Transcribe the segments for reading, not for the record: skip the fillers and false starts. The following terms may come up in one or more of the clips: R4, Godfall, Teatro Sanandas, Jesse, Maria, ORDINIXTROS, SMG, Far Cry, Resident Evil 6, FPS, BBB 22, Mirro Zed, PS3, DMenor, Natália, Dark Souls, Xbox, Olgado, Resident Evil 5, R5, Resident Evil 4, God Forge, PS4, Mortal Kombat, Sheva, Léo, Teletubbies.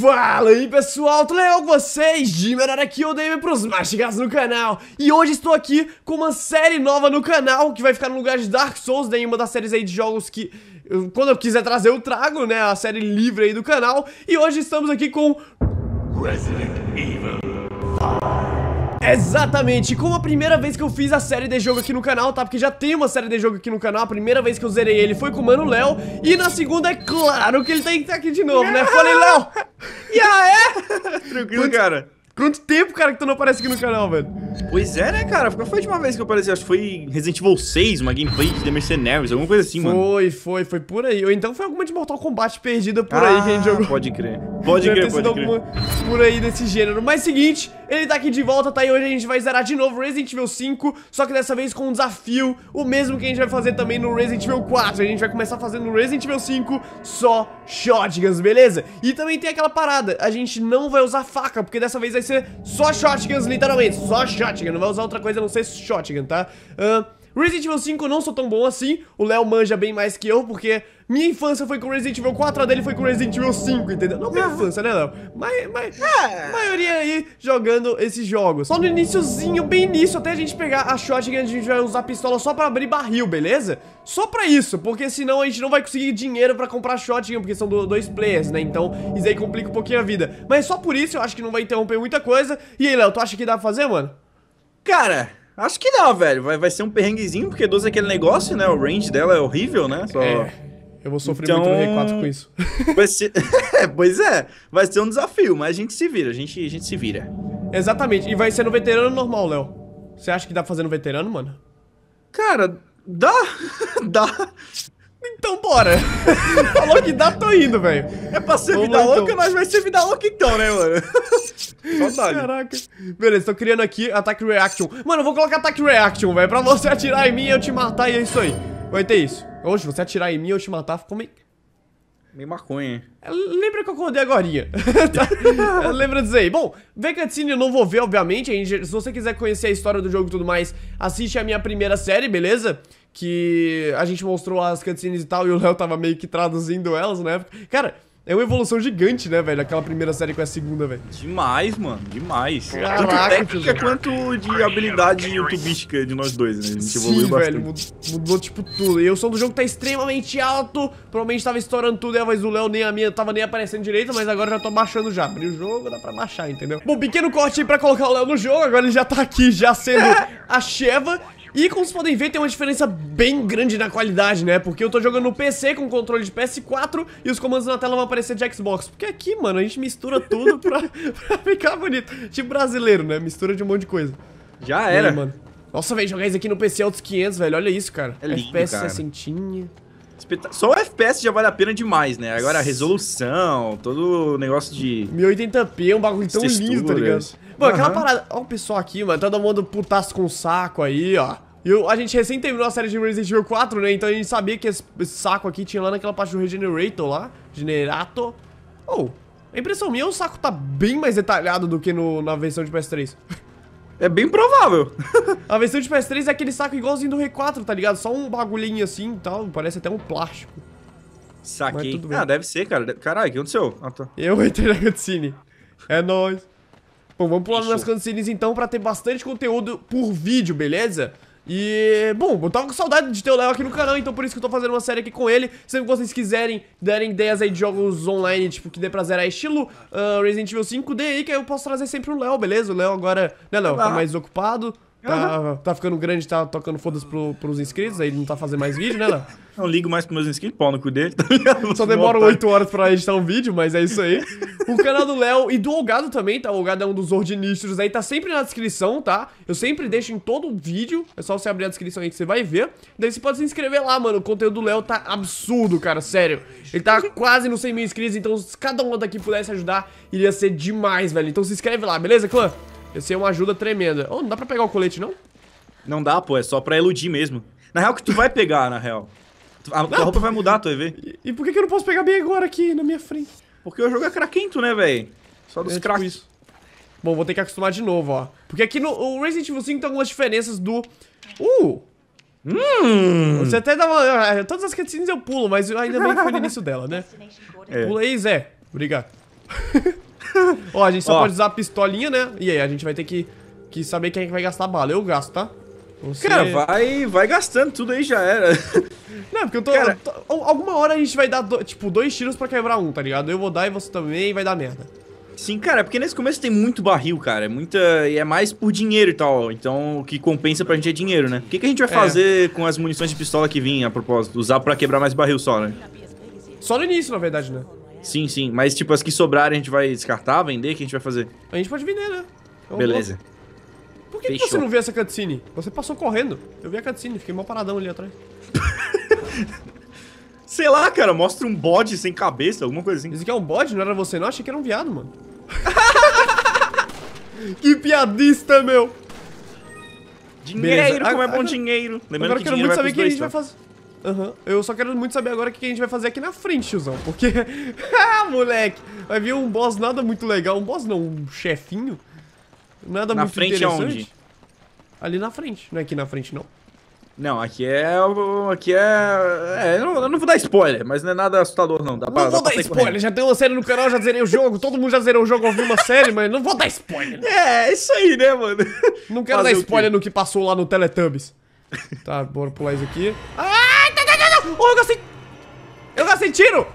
Fala aí pessoal, tudo legal com vocês? DMenor aqui, eu dei pros mais chegados no canal. E hoje estou aqui com uma série nova no canal, que vai ficar no lugar de Dark Souls, né? Uma das séries aí de jogos que, quando eu quiser trazer, eu trago, né? A série livre aí do canal. E hoje estamos aqui com Resident Evil 5. Exatamente, como a primeira vez que eu fiz a série de jogo aqui no canal, tá? Porque já tem uma série de jogo aqui no canal, a primeira vez que eu zerei ele foi com o mano Léo. E na segunda, é claro que ele tem que estar aqui de novo, né? Falei, Léo! E é? Tranquilo, cara. Quanto tempo, cara, que tu não aparece aqui no canal, velho? Pois é, né, cara? Foi a última vez que eu apareci, acho que foi Resident Evil 6, uma gameplay de The Mercenaries, alguma coisa assim, mano. Foi por aí. Ou então foi alguma de Mortal Kombat perdida por aí que a gente jogou. Pode crer. Pode crer. Por aí desse gênero. Mas seguinte, ele tá aqui de volta, tá? E hoje a gente vai zerar de novo Resident Evil 5, só que dessa vez com um desafio, o mesmo que a gente vai fazer também no Resident Evil 4. A gente vai começar fazendo no Resident Evil 5 só shotguns, beleza? E também tem aquela parada, a gente não vai usar faca, porque dessa vez vai ser só shotguns, literalmente, só shotgun, não vai usar outra coisa a não ser shotgun, tá? Resident Evil 5 eu não sou tão bom assim, o Léo manja bem mais que eu, porque minha infância foi com Resident Evil 4, a dele foi com Resident Evil 5, entendeu? Não minha infância, né, Léo? Mas a maioria aí jogando esses jogos. Só no iniciozinho, bem início, até a gente pegar a shotgun, a gente vai usar a pistola só pra abrir barril, beleza? Só pra isso, porque senão a gente não vai conseguir dinheiro pra comprar shotgun, porque são dois players, né? Então, isso aí complica um pouquinho a vida. Mas só por isso eu acho que não vai interromper muita coisa. E aí, Léo, tu acha que dá pra fazer, mano? Cara... acho que não, velho. Vai ser um perrenguezinho, porque 12 é aquele negócio, né? O range dela é horrível, né? Só... eu vou sofrer então... muito no R4 com isso. Vai ser... pois é. Vai ser um desafio, mas a gente se vira. A gente se vira. Exatamente. E vai ser no veterano normal, Léo. Você acha que dá pra fazer no veterano, mano? Cara, dá. Dá. Então bora. Falou que dá, tô indo, velho. É pra ser vida louca, mas vai ser vida louca então, né, mano? Saudade. Caraca. Beleza, tô criando aqui ataque reaction. Mano, eu vou colocar ataque reaction, velho. Pra você atirar em mim e eu te matar, e é isso aí. Vai ter isso. Hoje, você atirar em mim e eu te matar, ficou meio... meio maconha. Lembra que eu acordei agorinha. Tá? Lembra disso aí. Bom, ver cutscene eu não vou ver, obviamente. Se você quiser conhecer a história do jogo e tudo mais, assiste a minha primeira série, beleza? Que a gente mostrou as cutscenes e tal, e o Léo tava meio que traduzindo elas na época. Cara... é uma evolução gigante, né, velho? Aquela primeira série com a segunda, velho. Demais, mano. Demais. Caraca, tanto técnica quanto de habilidade youtubística de nós dois, né? A gente evoluiu bastante. Velho, mudou, tipo, tudo. E o som do jogo tá extremamente alto. Provavelmente tava estourando tudo, e a voz do Léo nem a minha tava nem aparecendo direito, mas agora já tô baixando já. Abri o jogo, dá pra baixar, entendeu? Bom, pequeno corte aí pra colocar o Léo no jogo. Agora ele já tá aqui, já sendo a Sheva. E como vocês podem ver, tem uma diferença bem grande na qualidade, né? Porque eu tô jogando no PC com controle de PS4 e os comandos na tela vão aparecer de Xbox. Porque aqui, mano, a gente mistura tudo pra ficar bonito. Tipo brasileiro, né? Mistura de um monte de coisa. Já era. Aí, mano. Nossa, velho, jogar isso aqui no PC é outros 500, velho. Olha isso, cara. É lindo, FPS 60. Só o FPS já vale a pena demais, né? Agora a resolução, todo o negócio de... 1080p é um bagulho tão lindo, tá ligado? Mano, aquela parada... ó o pessoal aqui, mano. Todo mundo putaço com o saco aí, ó. A gente recém terminou a série de Resident Evil 4, né? Então a gente sabia que esse saco aqui tinha lá naquela parte do Regenerator lá. Generator. A impressão minha é o saco tá bem mais detalhado do que na versão de PS3. É bem provável. A versão de PS3 é aquele saco igualzinho do R4, tá ligado? Só um bagulhinho assim e tal, parece até um plástico. Saquei. Deve ser, cara. Caralho, o que aconteceu? Eu entrei na cutscene. É nóis. Bom, vamos pular nas cutscenes então pra ter bastante conteúdo por vídeo, beleza? E, bom, eu tava com saudade de ter o Léo aqui no canal, então por isso que eu tô fazendo uma série aqui com ele. Sempre que vocês quiserem, derem ideias aí de jogos online, tipo, que dê pra zerar estilo Resident Evil 5, dê aí que aí eu posso trazer sempre o Léo, beleza? O Léo agora, né, Léo, tá mais ocupado, tá ficando grande, tá tocando foda-se pros inscritos, aí não tá fazendo mais vídeo, né, Léo? Não ligo mais pros meus inscritos, pau no cu dele, tá ligado? Só demora 8 horas pra editar um vídeo, mas é isso aí. O canal do Léo e do Olgado também, tá? O Olgado é um dos ordinistros aí, tá sempre na descrição, tá? Eu sempre deixo em todo vídeo, é só você abrir a descrição aí que você vai ver. Daí você pode se inscrever lá, mano, o conteúdo do Léo tá absurdo, cara, sério. Ele tá quase nos 100 mil inscritos, então se cada um daqui pudesse ajudar, iria ser demais, velho. Então se inscreve lá, beleza, clã? Ia ser uma ajuda tremenda. Não dá pra pegar o colete, não? Não dá, pô, é só pra iludir mesmo. Na real que tu vai pegar, na real. A tua roupa vai mudar, tu vai ver. E por que eu não posso pegar bem agora aqui, na minha frente? Porque o jogo é craquento, né, velho? Só dos craques. Tipo bom, vou ter que acostumar de novo, ó. Porque aqui no Resident Evil 5 tem algumas diferenças do... Você até dava... todas as cutscenes eu pulo, mas ainda bem que foi no início dela, né? Pula aí, Zé. Obrigado. Ó, a gente só pode usar a pistolinha, né? E aí, a gente vai ter que saber quem é que vai gastar bala. Eu gasto, tá? Você... Cara, vai gastando tudo aí, já era. Não, porque eu tô... Cara... alguma hora a gente vai dar, tipo, 2 tiros pra quebrar um, tá ligado? Eu vou dar e você também, e vai dar merda. Sim, cara, porque nesse começo tem muito barril, cara. E é mais por dinheiro e tal. Então, o que compensa pra gente é dinheiro, né? O que a gente vai fazer com as munições de pistola que vim, a propósito? Usar pra quebrar mais barril só, né? Só no início, na verdade, né? Sim, sim. Mas, tipo, as que sobrarem a gente vai descartar, vender? O que a gente vai fazer? A gente pode vender, né? Então, beleza. Por que você não viu essa cutscene? Você passou correndo. Eu vi a cutscene, fiquei mó paradão ali atrás. Sei lá, cara, mostra um bode sem cabeça, alguma coisa assim. Isso aqui é um bode? Não era você não? Achei que era um viado, mano. Que piadista, meu. Dinheiro, como é bom dinheiro. Lembrando que dinheiro vai pros dois, tá? Uhum. Eu só quero muito saber agora o que a gente vai fazer aqui na frente, tiozão. Porque, ah, moleque, vai vir um boss nada muito legal. Um boss não, um chefinho. Nada muito interessante. Na frente é onde? Ali na frente, não é aqui na frente não. Não, aqui é... eu não vou dar spoiler, mas não é nada assustador não. Não vou dar spoiler, já tem uma série no canal, já zerei o jogo, todo mundo já zerou o jogo, ouviu uma série, mas não vou dar spoiler. É, isso aí, né, mano? Não quero dar spoiler no que passou lá no Teletubbies. Tá, bora pular isso aqui. Ai, não. Oh, eu gastei... tiro!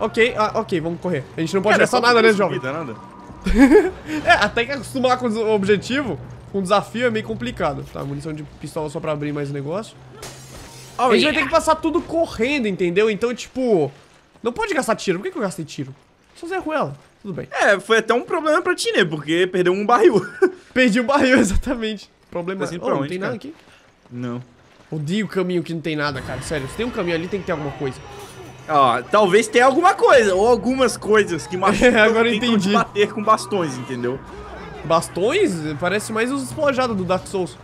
Ok, ok, vamos correr. A gente não pode gastar nada, né, jovem? Nada. É, até que acostumar com o objetivo... Um desafio é meio complicado. Tá, munição de pistola só pra abrir mais negócio. Oh, a gente vai ter que passar tudo correndo, entendeu? Então, tipo... Não pode gastar tiro. Por que eu gastei tiro? Só zerro ela. Tudo bem. É, foi até um problema pra ti, né? Porque perdeu um barril. Perdi um barril, exatamente. Problema assim, não tem nada aqui? Não. Odeio o caminho que não tem nada, cara. Sério, se tem um caminho ali, tem que ter alguma coisa. Ó, talvez tenha alguma coisa. Ou algumas coisas que machucam. Agora eu entendi. De bater com bastões, entendeu? Bastões? Parece mais os despojados do Dark Souls.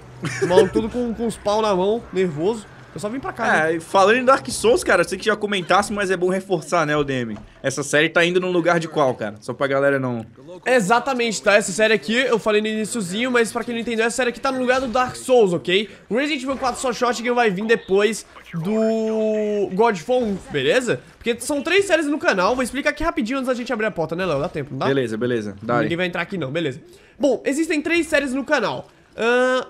Mal tudo com os pau na mão, nervoso. Eu só vim pra cá. É, né? Falando em Dark Souls, cara, eu sei que já comentasse, mas é bom reforçar, né, o DM. Essa série tá indo num lugar de qual, cara? Só pra galera não... Exatamente, tá? Essa série aqui, eu falei no iniciozinho, mas pra quem não entendeu, essa série aqui tá no lugar do Dark Souls, ok? Resident Evil 4 Só Shot que vai vir depois do Godfall 1, beleza? Porque são 3 séries no canal, vou explicar aqui rapidinho antes da gente abrir a porta, né, Léo? Dá tempo, não dá? Beleza, beleza. Dá. Ninguém vai entrar aqui não, beleza. Bom, existem 3 séries no canal.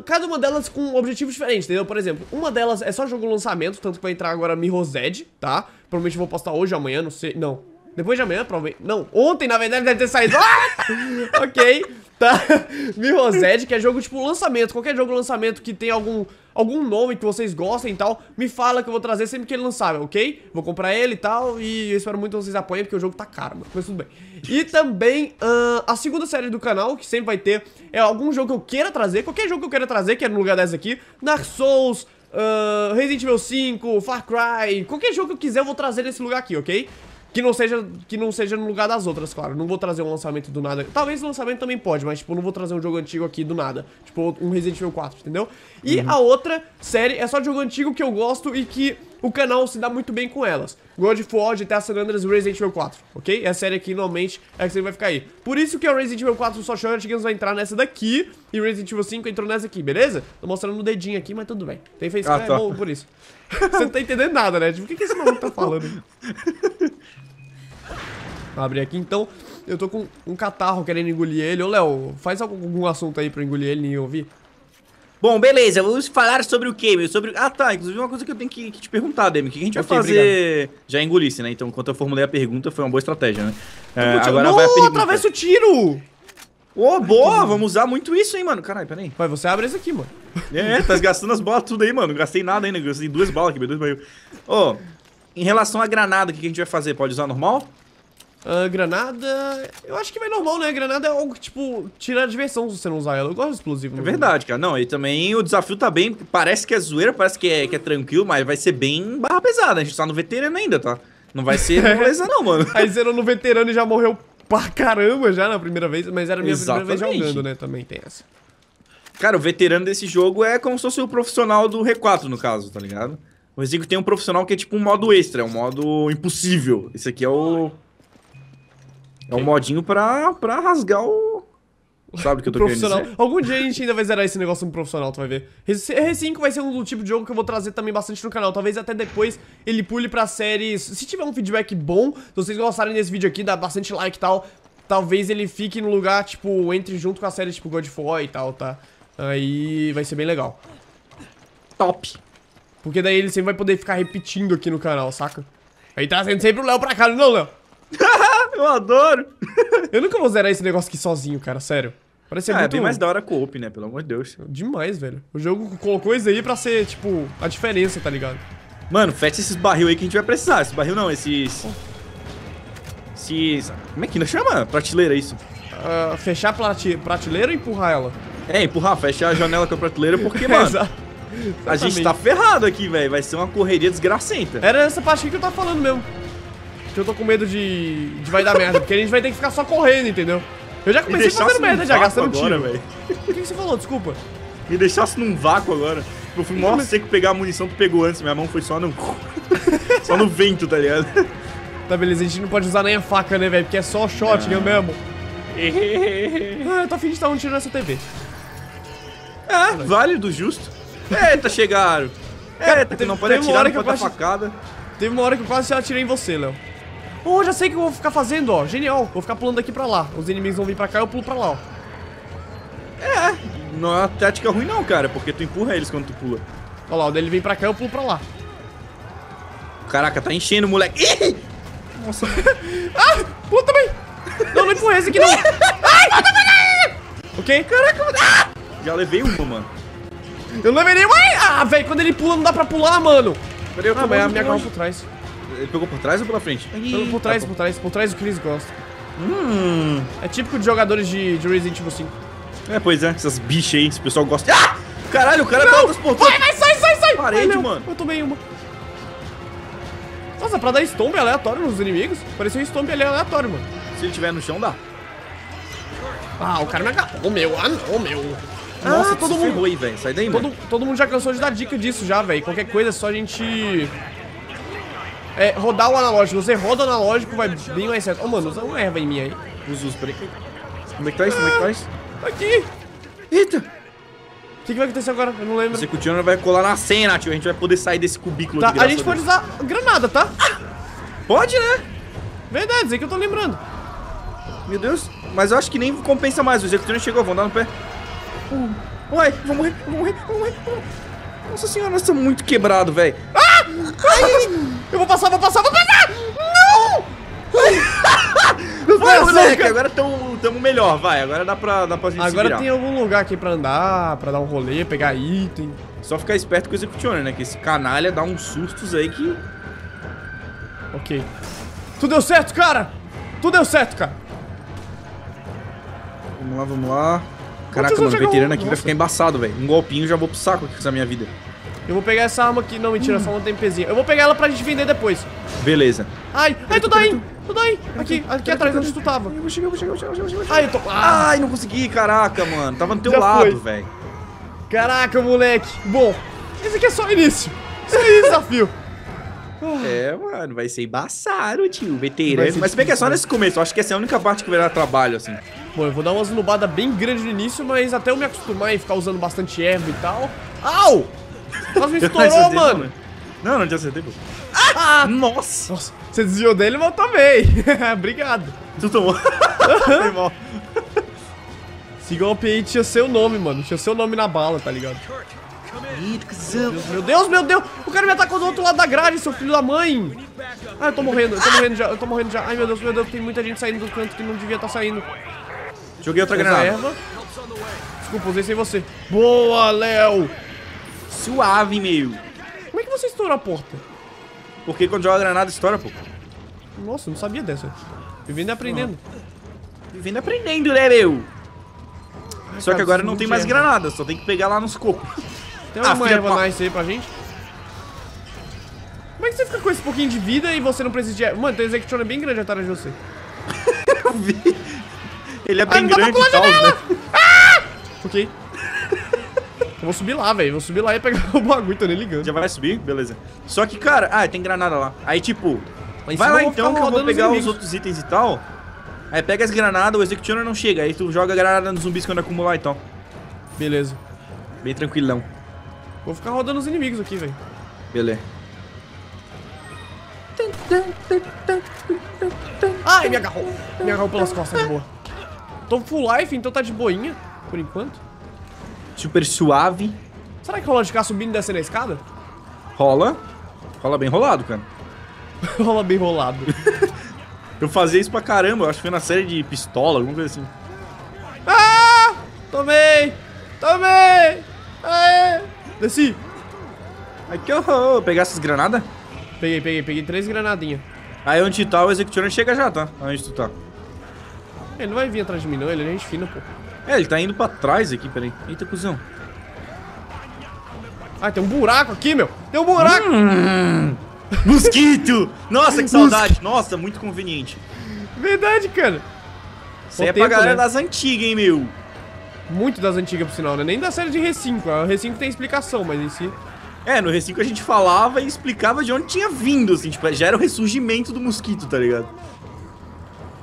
Cada uma delas com um objetivo diferente, entendeu? Por exemplo, uma delas é só jogo lançamento, tanto que vai entrar agora Mirro Zed, tá? Provavelmente eu vou postar hoje, amanhã, não sei, não. Depois de amanhã, provavelmente, não, ontem na verdade deve ter saído, ah! Ok, tá? Mirro Zed, que é jogo tipo lançamento, qualquer jogo lançamento que tem algum nome que vocês gostem e tal, me fala que eu vou trazer sempre que ele lançar, ok? Vou comprar ele e tal, e eu espero muito que vocês apoiem, porque o jogo tá caro, mano, mas tudo bem. E também, a segunda série do canal, que sempre vai ter, é algum jogo que eu queira trazer, qualquer jogo que eu queira trazer, que é no lugar dessa aqui, Dark Souls, Resident Evil 5, Far Cry, qualquer jogo que eu quiser eu vou trazer nesse lugar aqui, ok? Que não seja no lugar das outras, claro. Não vou trazer um lançamento do nada. Talvez o lançamento também pode, mas, tipo, não vou trazer um jogo antigo aqui do nada. Tipo, um Resident Evil 4, entendeu? E a outra série é só de jogo antigo que eu gosto e que o canal se dá muito bem com elas. God Forge, Teatro Sanandas e Resident Evil 4, ok? É a série aqui, normalmente, é que você vai ficar aí. Por isso que o Resident Evil 4 Só Shot vai entrar nessa daqui e o Resident Evil 5 entrou nessa aqui, beleza? Tô mostrando o dedinho aqui, mas tudo bem. Tem facecam, é bom por isso. Você não tá entendendo nada, né? Tipo, o que esse maluco tá falando? Abrir aqui, então, eu tô com um catarro querendo engolir ele. Ô, Léo, faz algum assunto aí pra engolir ele e ouvir. Bom, beleza, vamos falar sobre o quê, meu? Sobre... Ah, tá, inclusive uma coisa que eu tenho que te perguntar, Demi, o que a gente vai fazer... Obrigado. Já engolisse, né? Então, enquanto eu formulei a pergunta, foi uma boa estratégia, né? Agora vai a pergunta. Atravessa o tiro! Ô, oh, boa, vamos usar muito isso, hein, mano. Caralho, peraí. Vai, você abre isso aqui, mano. É, tá gastando as balas tudo aí, mano. Não gastei nada ainda, gastei 2 balas aqui, meu Deus do céu. Ô, em relação à granada, o que a gente vai fazer? Pode usar normal? Granada... Eu acho que vai normal, né? Granada é algo que, tipo, tira a diversão se você não usar ela. Eu gosto de explosivo. É verdade, cara. Não, e também o desafio tá bem... Parece que é zoeira, parece que é tranquilo, mas vai ser bem barra pesada. A gente tá no veterano ainda, tá? Não vai ser moleza não, mano. Aí zerou no veterano e já morreu pra caramba já na primeira vez. Mas era a minha primeira vez jogando, né? Também tem essa. Cara, o veterano desse jogo é como se fosse o profissional do R4, no caso, tá ligado? O Resident Evil tem um profissional que é tipo um modo extra, é um modo impossível. Esse aqui é o... É um modinho pra rasgar o... Sabe o que eu tô profissional. Querendo dizer? Algum dia a gente ainda vai zerar esse negócio no profissional, tu vai ver. R5 vai ser um tipo de jogo que eu vou trazer também bastante no canal. Talvez até depois ele pule pra séries... Se tiver um feedback bom, se vocês gostarem desse vídeo aqui, dá bastante like e tal... talvez ele fique no lugar, tipo, entre junto com a série, tipo, Godfall e tal, tá? Aí vai ser bem legal. Top. Porque daí ele sempre vai poder ficar repetindo aqui no canal, saca? Aí tá sendo sempre o Léo pra cá, não, Léo? Eu adoro! Eu nunca vou zerar esse negócio aqui sozinho, cara, sério. Parece ser muito... é bem mais da hora co-op, né? Pelo amor de Deus. Demais, velho. O jogo colocou isso aí pra ser, tipo, a diferença, tá ligado? Mano, fecha esses barril aí que a gente vai precisar. Esses barril não, esses... esses... como é que nós chama? Prateleira, isso. Fechar prateleira ou empurrar ela? É, empurrar, fechar a janela com a prateleira, porque, mano... exato. A gente tá ferrado aqui, velho. Vai ser uma correria desgracenta. Era essa parte aqui que eu tava falando mesmo. Que eu tô com medo de vai dar merda. Porque a gente vai ter que ficar só correndo, entendeu? Eu já comecei fazendo merda, já gastando tiro, velho. O que você falou? Desculpa. Me deixasse num vácuo agora. Eu fui mó seco pegar a munição, tu pegou antes. Minha mão foi só no... só no vento, tá ligado? Tá, beleza. A gente não pode usar nem a faca, né, velho? Porque é só shot, né, mesmo? Ah, eu tô afim de dar um tiro nessa TV. É, válido, justo. Eita, chegaram. Cara, eita, não pode atirar, não pode dar facada. Teve uma hora que eu quase atirei em você, Léo. Oh, já sei o que eu vou ficar fazendo, ó. Genial. Vou ficar pulando daqui pra lá. Os inimigos vão vir pra cá e eu pulo pra lá, ó. É, não é uma tática ruim não, cara. Porque tu empurra eles quando tu pula. Olha lá, o dele vem pra cá e eu pulo pra lá. Caraca, tá enchendo, moleque. Ih! Nossa. Ah, pula também. Não, não empurrei esse aqui não. Ai, eu tô pegando. Ok. Caraca. Ah! Já levei uma, mano. Eu levei nenhuma. Ah, velho, quando ele pula não dá pra pular, mano. Peraí, ah, mas a minha caiu por trás. Ele pegou por trás ou pela frente? Por trás, por trás. Por trás o Chris gosta. É típico de jogadores de Resident Evil 5. É, pois é. Essas bichas aí, esse pessoal gosta. Ah! Caralho, o cara tá transportando. Vai, vai, sai, sai, sai. Parede, mano. Eu tomei uma. Nossa, pra dar stomp aleatório nos inimigos? Pareceu um stomp ali aleatório, mano. Se ele tiver no chão, dá. Ah, o cara me agarrou. Ô, meu. Ah, não, meu. Nossa, todo mundo ferrou aí, velho. Sai daí, mano. Todo mundo já cansou de dar dica disso já, velho. Qualquer coisa é só a gente... é, rodar o analógico. Você roda o analógico, vai bem mais certo. Ô, mano, usa uma erva em mim aí. Usa, peraí. Como é que tá isso? Como é que tá isso? Aqui! Eita! O que, que vai acontecer agora? Eu não lembro. Você continuando vai colar na cena, tio. A gente vai poder sair desse cubículo aqui. Tá, a gente pode usar granada, tá? Ah! Pode, né? Verdade, é que eu tô lembrando. Meu Deus. Mas eu acho que nem compensa mais. O executivo chegou, vão dar no pé. Uai, vou morrer, vou morrer, vou morrer. Nossa senhora, nós estamos muito quebrados, velho. Ah! Ai, eu vou passar, vou passar, vou passar! Não! Vai, moleque, agora estamos melhor, vai. Agora dá pra gente se virar. Agora tem algum lugar aqui pra andar, pra dar um rolê, pegar item. Só ficar esperto com o Executioner, né? Que esse canalha dá uns sustos aí que... ok. Tudo deu certo, cara! Tudo deu certo, cara! Vamos lá, vamos lá. Caraca, mano, o veterano aqui vai ficar embaçado, velho. Um golpinho já vou pro saco aqui com a minha vida. Eu vou pegar essa arma aqui. Não, mentira, só uma tempezinha. Eu vou pegar ela pra gente vender depois. Beleza. Ai, ai, tu tá aí. Tu tá aí. Aqui atrás onde tu tava. Eu vou chegar, eu vou chegar, eu vou chegar. Ai, eu tô... ai, não consegui, caraca, mano. Tava no teu lado, velho. Caraca, moleque. Bom, esse aqui é só o início. Só o desafio. É, mano, vai ser embaçado, tio. Veterano. Mas se bem que é só nesse começo. Eu acho que essa é a única parte que vai dar trabalho, assim. Bom, eu vou dar umas nubadas bem grandes no início, mas até eu me acostumar e ficar usando bastante erva e tal. Au! Mas me estourou, mano. Não, não tinha acertei, pô. Ah! Nossa! Nossa, você desviou dele, mas eu também. Obrigado. Tu tomou. Foi mal. Siga o aí, tinha seu nome, mano. Tinha seu nome na bala, tá ligado? Meu Deus, meu Deus! O cara me atacou do outro lado da grade, seu filho da mãe! Ah, eu tô morrendo já, eu tô morrendo já. Ai, meu Deus, tem muita gente saindo do canto que não devia estar saindo. Joguei outra granada. Erva. Desculpa, usei sem você. Boa, Léo! Suave, meu. Como é que você estoura a porta? Porque quando joga a granada, estoura, pô. Nossa, eu não sabia dessa. Vivendo e aprendendo. Vivendo e aprendendo, né, meu? Ai, só cara, que agora não tem mais granada, só tem que pegar lá nos cocos. Tem uma erva nice aí pra gente? Como é que você fica com esse pouquinho de vida e você não precisa de erva? Mano, tem um executioner bem grande atrás de você. Eu vi. Ele é bem grande e tal, né? Ah! Ok. Eu vou subir lá, velho. Vou subir lá e pegar o bagulho, tô nem ligando. Já vai subir? Beleza. Só que, cara... ah, tem granada lá. Aí, tipo... vai lá então que eu vou pegar os outros itens e tal. Aí pega as granadas, o executioner não chega. Aí tu joga a granada nos zumbis quando acumular e tal. Beleza. Bem tranquilão. Vou ficar rodando os inimigos aqui, velho. Beleza. Ai, me agarrou. Me agarrou pelas costas, de boa. Tô full life, então tá de boinha, por enquanto. Super suave. Será que rola de ficar subindo e descendo a escada? Rola. Rola bem rolado, cara. Rola bem rolado. Eu fazia isso pra caramba, eu acho que foi na série de pistola, alguma coisa assim. Ah! Tomei! Tomei! Aê! Desci! Ai, que horror! Pegar essas granadas? Peguei, peguei 3 granadinhas. Aí onde tá o executioner chega já, tá? Onde tu tá? Ele não vai vir atrás de mim não, ele é gente fina, pô. É, ele tá indo pra trás aqui, peraí. Eita, cuzão. Ah, tem um buraco aqui, meu! Tem um buraco! Mosquito! Nossa, que saudade! Nossa, muito conveniente. Verdade, cara. Isso aí é pra galera, né? Das antigas, hein, meu? Muito das antigas, por sinal, né? Nem da série de R5. O R5 tem explicação, mas em si... É, no R5 a gente falava e explicava de onde tinha vindo, assim. Tipo, já era o ressurgimento do mosquito, tá ligado?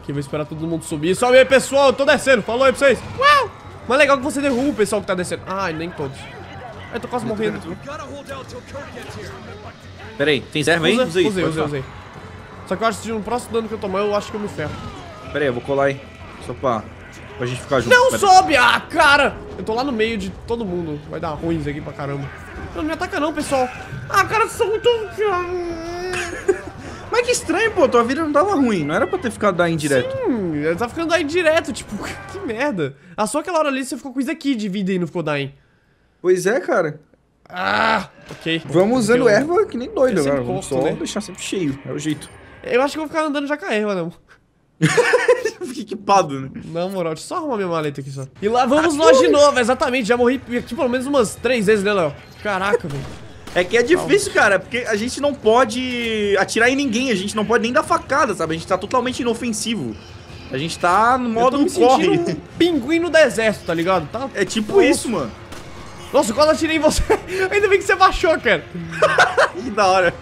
Aqui, vou esperar todo mundo subir. Sobe aí, pessoal! Eu tô descendo! Falou aí pra vocês! Uau! Mas legal que você derruba o pessoal que tá descendo. Ai, nem todos. Eu tô quase morrendo. Pera aí, tem erva aí? Usei. Só que eu acho que no próximo dano que eu tomar, eu acho que eu me ferro. Pera aí, eu vou colar aí. Só pra gente ficar junto. Não sobe! Ah, cara! Eu tô lá no meio de todo mundo. Vai dar ruim isso aqui pra caramba. Não me ataca não, pessoal. Ah, cara, são muito... Mas que estranho, pô. Tua vida não tava ruim. Não era pra ter ficado daí indireto. Sim, eu tava ficando daí indireto. Tipo, que merda. Ah, só aquela hora ali você ficou com isso aqui de vida e não ficou daí. Pois é, cara. Ah, ok. Vamos usando erva que nem doido, cara. Vamos só deixar sempre cheio. É o jeito. Eu acho que eu vou ficar andando já com a erva, não. Fiquei equipado, né? Na moral, deixa eu só arrumar minha maleta aqui só. E lá vamos nós de novo, exatamente. Já morri aqui pelo menos umas 3 vezes, né, Léo? Caraca, velho. É que é difícil, cara, porque a gente não pode atirar em ninguém. A gente não pode nem dar facada, sabe? A gente tá totalmente inofensivo. A gente tá no modo corre. Um pinguim no deserto, tá ligado? Tá... É tipo isso, mano. Nossa, quase atirei em você. Ainda bem que você baixou, cara. Que da hora.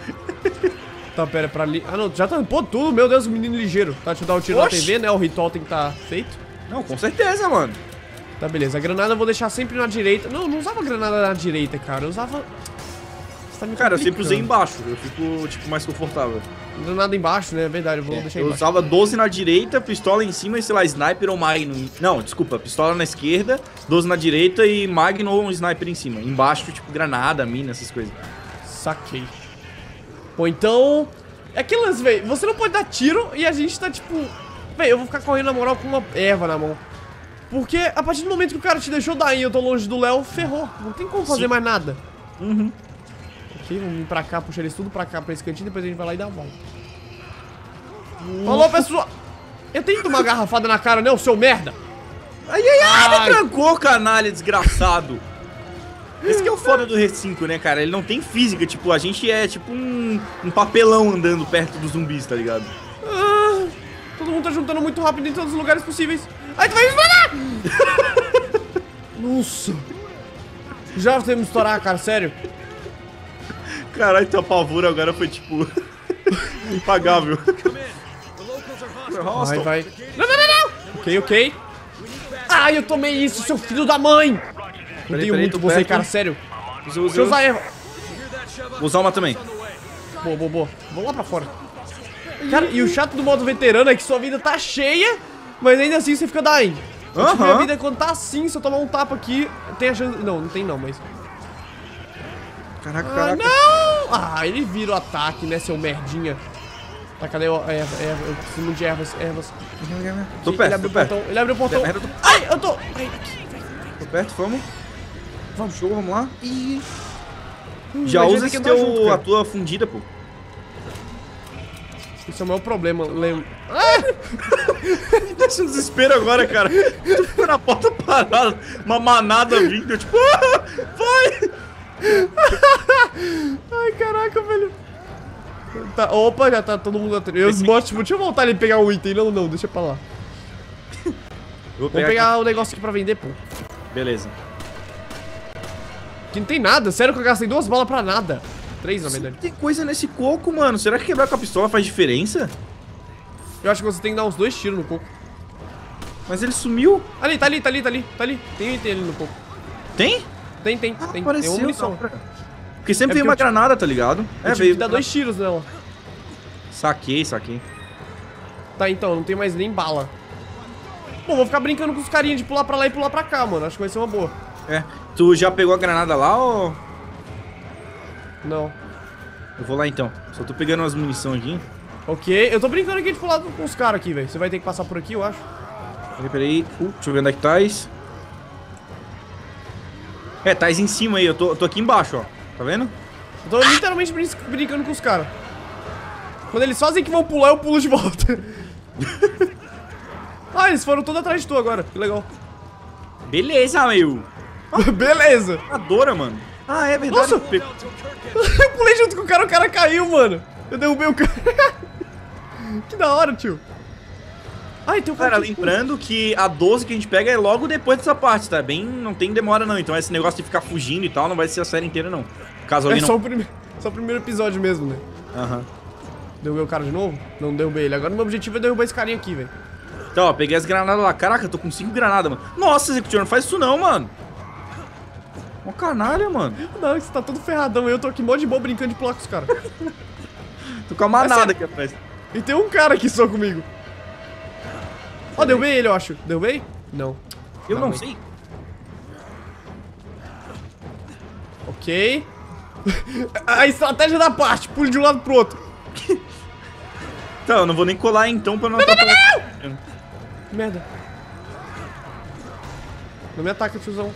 Tá, pera, é pra ali. Ah, não, já tampou tudo. Meu Deus, o menino ligeiro. Tá, deixa eu dar o tiro na TV, né? O ritual tem que estar feito. Não, com certeza, mano. Tá, beleza. A granada eu vou deixar sempre na direita. Não, eu não usava granada na direita, cara. Eu usava... Você tá me complicando. Cara, eu sempre usei embaixo. Eu fico, tipo, mais confortável. Granada embaixo, né? É verdade, eu vou deixar embaixo. Eu usava 12 na direita, pistola em cima e, sei lá, sniper ou Magnum. Não, desculpa. Pistola na esquerda, 12 na direita e Magnum ou sniper em cima. Embaixo, tipo, granada, mina, essas coisas. Saquei. Pô, então... É que lance, velho. Você não pode dar tiro e a gente tá, tipo... Véi, eu vou ficar correndo, na moral, com uma erva na mão. Porque a partir do momento que o cara te deixou daí e eu tô longe do Léo, ferrou. Não tem como fazer mais nada. Uhum. Ok, vamos vir pra cá, puxar eles tudo pra cá, pra esse cantinho, depois a gente vai lá e dá a volta. Falou, pessoal! Eu tenho que tomar uma garrafada na cara, né, o seu merda? Ai, me trancou, canalha, desgraçado. Esse que é o foda do R5, né, cara? Ele não tem física, tipo, a gente é tipo um papelão andando perto dos zumbis, tá ligado? Ah, todo mundo tá juntando muito rápido em todos os lugares possíveis. Aí tu vai me estourar! Nossa! Já você me estourar, cara, sério? Caralho, teu pavor agora foi, tipo, impagável. Vai, vai. Não, não, não, não! Ok, ok. Ai, eu tomei isso, seu filho da mãe! Não tenho muito você, cara, sério. Deixa eu usar erva. Vou usar uma também. Boa, boa, boa. Vou lá pra fora. Cara, e o chato do modo veterano é que sua vida tá cheia, mas ainda assim você fica dying. Minha vida quando tá assim, se eu tomar um tapa aqui, tem a chance... Não, não tem não, mas... Caraca, caraca. Não! Ah, ele vira o ataque, né, seu merdinha. Tá, cadê a erva? Eu preciso de ervas, Tô perto, tô perto. Ele abriu o portão. Ai, eu tô... Tô perto, vamos. Vamos, show, vamos lá. E... Já usa esse teu, a tua fundida, pô. Esse é o meu problema, lembra? Ah! Me deixa um desespero agora, cara. Tu ficou na porta parada, uma manada vindo, eu tipo... Ah, vai! Ai, caraca, velho. Tá, opa, já tá todo mundo atrás. Deixa eu voltar ali e pegar o item. Não, não, deixa pra lá. Vou pegar o negócio aqui pra vender, pô. Beleza. Aqui não tem nada, sério que eu gastei 2 balas pra nada. 3, na verdade. Tem coisa nesse coco, mano. Será que quebrar com a pistola faz diferença? Eu acho que você tem que dar uns 2 tiros no coco. Mas ele sumiu. Ali, tá ali. Tem item ali no coco. Tem? Tem. Ah, tem uma munição. Porque sempre tem uma granada, tá ligado? Eu tive que dar 2 tiros nela. Saquei. Tá, então, não tem mais nem bala. Bom, vou ficar brincando com os carinhas de pular pra lá e pular pra cá, mano. Acho que vai ser uma boa. É. Tu já pegou a granada lá ou... Não. Eu vou lá então. Só tô pegando umas munições aqui. Ok. Eu tô brincando aqui de pular com os caras aqui, velho. Você vai ter que passar por aqui, eu acho. Peraí. Deixa eu ver onde é que tá isso. É, tá em cima aí. Eu tô aqui embaixo, ó. Tá vendo? Eu tô literalmente brincando com os caras. Quando eles fazem que vão pular, eu pulo de volta. Ah, eles foram todos atrás de tu agora. Que legal. Beleza, meu. Beleza. Adora, mano. Ah, é verdade. Nossa. Eu pulei junto com o cara caiu, mano. Eu derrubei o cara. Que da hora, tio. Ai, tem um cara aqui, lembrando que a 12 que a gente pega é logo depois dessa parte, tá? Bem, não tem demora não. Então esse negócio de ficar fugindo e tal não vai ser a série inteira, não. Caso alguém não... só o primeiro episódio mesmo, né? Aham. Derrubei o cara de novo? Não derrubei ele. Agora meu objetivo é derrubar esse carinha aqui, velho. Então, ó, peguei as granadas lá. Caraca, eu tô com 5 granadas, mano. Nossa, executor, não faz isso não, mano. Mó canalha, mano. Não, você tá todo ferradão. Eu tô aqui mó de boa brincando de pular com os caras. Tô com a manada aqui atrás. E tem um cara aqui só comigo. Ó, derrubei ele, eu acho. Derrubei? Não. Eu não sei. Ok. A estratégia da parte. Pulo de um lado pro outro. Tá, eu não vou nem colar então pra não atrapalhar. Não. Merda. Não me ataca, tiozão.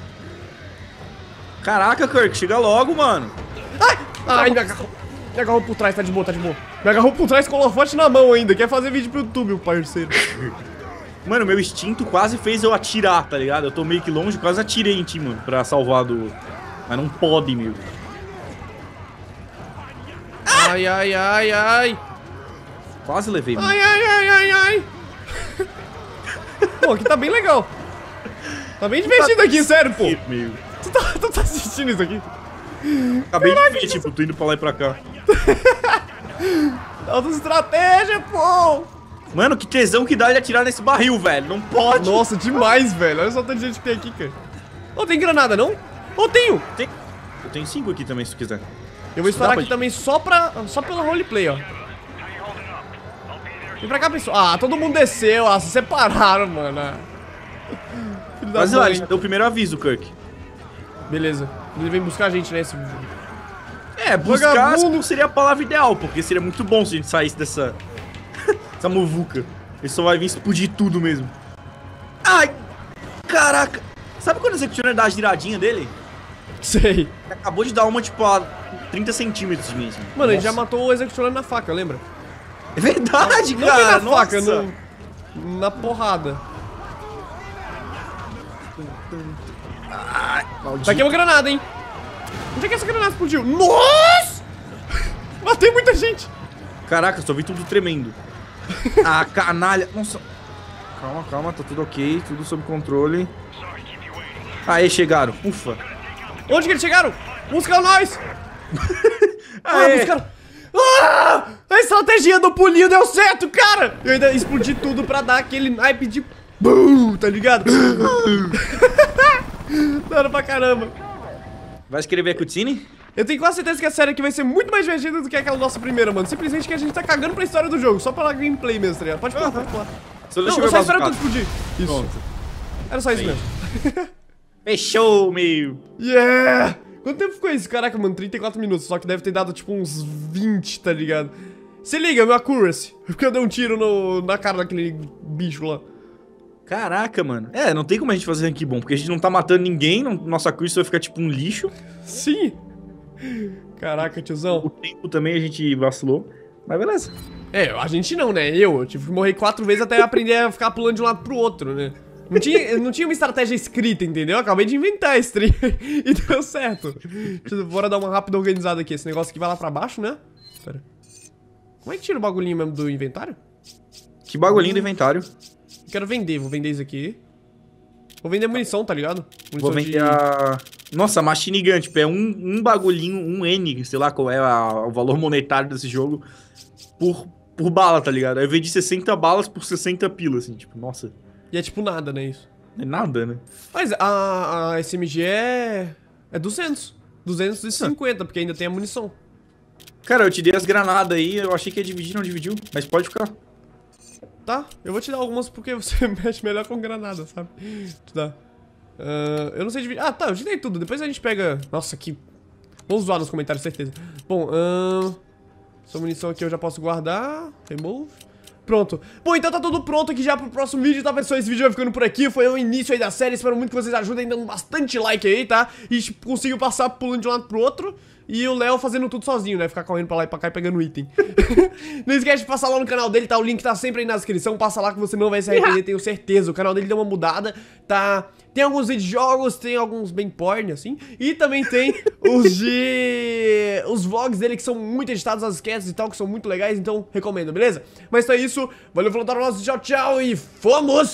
Caraca, Kirk, chega logo, mano. Ai, ai, me agarrou. Me agarrou por trás, tá de boa, tá de boa. Me agarrou por trás com o holofote na mão ainda. Quer fazer vídeo pro YouTube, o parceiro. Mano, meu instinto quase fez eu atirar, tá ligado? Eu tô meio que longe, quase atirei em ti, mano, pra salvar do... Mas não pode, meu. Ai, ai, ai, ai. Quase levei, mano. Ai, ai, ai, ai, ai. Pô, aqui tá bem legal. Tá bem divertido tá aqui, sério, pô. Meu. Tu tá assistindo isso aqui? Acabei de ver, tipo, tô indo pra lá e pra cá. Alta estratégia, pô! Mano, que tesão que dá de atirar nesse barril, velho. Não pode. Nossa, demais, velho. Olha só tanta gente que tem aqui, cara. Ô, tem granada, não? Ô, tenho! Tem... Eu tenho 5 aqui também, se tu quiser. Eu vou estourar aqui também só pelo roleplay, ó. Vem pra cá, pessoal. Ah, todo mundo desceu, ah, se separaram, mano. Mas olha, já deu o primeiro aviso, Kirk. Beleza. Ele vem buscar a gente, né? Esse... É, buscar não seria a palavra ideal, porque seria muito bom se a gente saísse dessa... Essa muvuca. Ele só vai vir explodir tudo mesmo. Ai! Caraca! Sabe quando o executioner dá a giradinha dele? Sei. Acabou de dar uma, tipo, a 30 centímetros de mim. Assim. Mano, ele já matou o executioner na faca, lembra? É verdade, não, cara! Não foi na faca, no... na porrada. Ai, tá aqui uma granada, hein? Onde é que essa granada explodiu? Nossa! Matei muita gente! Caraca, só vi tudo tremendo. Ah, canalha. Nossa. Calma, calma, tá tudo ok. Tudo sob controle. Aê, chegaram. Ufa. Onde que eles chegaram? Buscaram nós! Ah, buscaram. Ah! A estratégia do pulinho deu certo, cara! Eu ainda explodi tudo pra dar aquele naipe de... BUM! Tá ligado? Dando pra caramba. Vai escrever cutscene? Eu tenho quase certeza que a série aqui vai ser muito mais divertida do que aquela nossa primeira, mano. Simplesmente que a gente tá cagando pra história do jogo, só pra gameplay mesmo, tá ligado? Pode pular, pode pular. Só não, eu só espero que eu explodir. Isso. Pronto. Era só isso mesmo. Fechou, meu. Yeah! Quanto tempo ficou isso? Caraca, mano, 34 minutos. Só que deve ter dado tipo uns 20, tá ligado? Se liga, meu accuracy. Porque eu dei um tiro na cara daquele bicho lá. Caraca, mano. É, não tem como a gente fazer rank bom, porque a gente não tá matando ninguém, nossa cruz vai ficar tipo um lixo. Sim. Caraca, tiozão. O tempo também a gente vacilou, mas beleza. É, a gente não, né? Eu tive que morrer 4 vezes até aprender a ficar pulando de um lado pro outro, né? Não tinha uma estratégia escrita, entendeu? Eu acabei de inventar esse trem e deu certo. Bora dar uma rápida organizada aqui. Esse negócio aqui vai lá pra baixo, né? Pera. Como é que tira o bagulhinho mesmo do inventário? Que bagulhinho do inventário? Quero vender, vou vender isso aqui. Vou vender munição, tá ligado? Munição vou vender a... Nossa, machine gun, tipo, é um bagulhinho, um N, sei lá qual é o valor monetário desse jogo, por bala, tá ligado? Aí eu vendi 60 balas por 60 pila, assim, tipo, nossa. E é tipo nada, né, isso? É nada, né? Mas a SMG é 200, 250, porque ainda tem a munição. Cara, eu te dei as granadas aí, eu achei que ia dividir, não dividiu, mas pode ficar. tá? Eu vou te dar algumas porque você mexe melhor com granada, sabe? Tu dá. Eu não sei dividir. Ah, tá, eu tirei tudo. Depois a gente pega... Nossa, que... Vou zoar nos comentários, certeza. Bom, essa munição aqui eu já posso guardar. Remove. Pronto. Bom, então tá tudo pronto aqui já pro próximo vídeo, tá, pessoal? Esse vídeo vai ficando por aqui. Foi o início aí da série. Espero muito que vocês ajudem dando bastante like aí, tá? E consigo passar pulando de um lado pro outro. E o Léo fazendo tudo sozinho, né? Ficar correndo pra lá e pra cá e pegando item. Não esquece de passar lá no canal dele, tá? O link tá sempre aí na descrição. Passa lá que você não vai se arrepender, tenho certeza. O canal dele deu uma mudada, tá? Tem alguns vídeos de jogos, tem alguns bem porn, assim. E também tem os de... os vlogs dele que são muito editados, as sketches e tal, que são muito legais. Então, recomendo, beleza? Mas então é isso. Valeu, voltar ao nosso tchau, tchau e fomos!